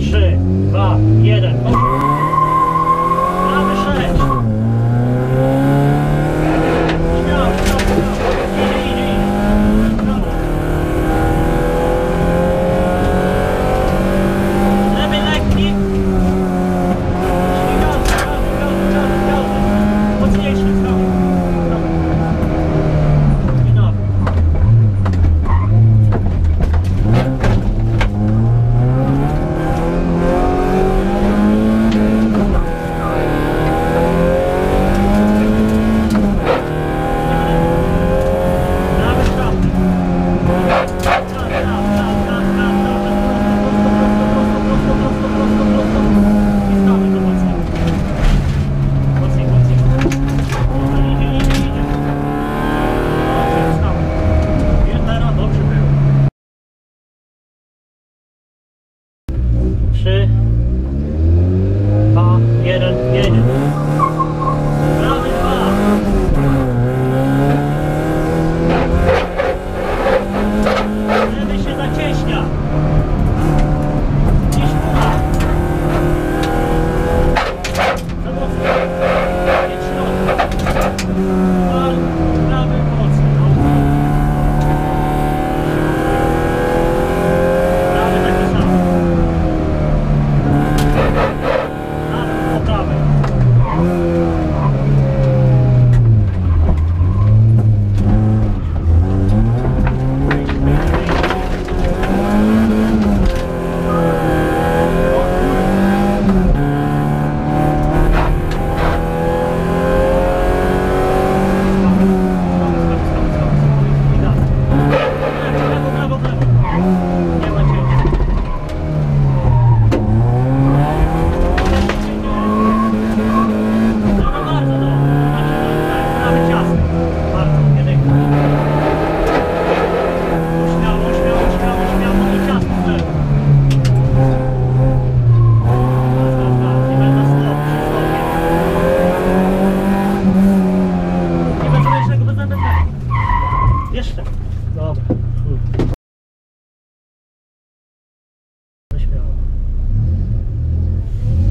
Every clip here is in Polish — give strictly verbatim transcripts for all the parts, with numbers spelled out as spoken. trzy, dwa, jeden. Prawy sześć. Śmiało, śmiało, śmiało. Idzie, idzie, idzie. Lewy lekki. Gaz, gaz, gaz, gaz, gaz. Mocniejszy, cały.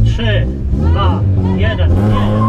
Trzy, dwa, jeden, jeden.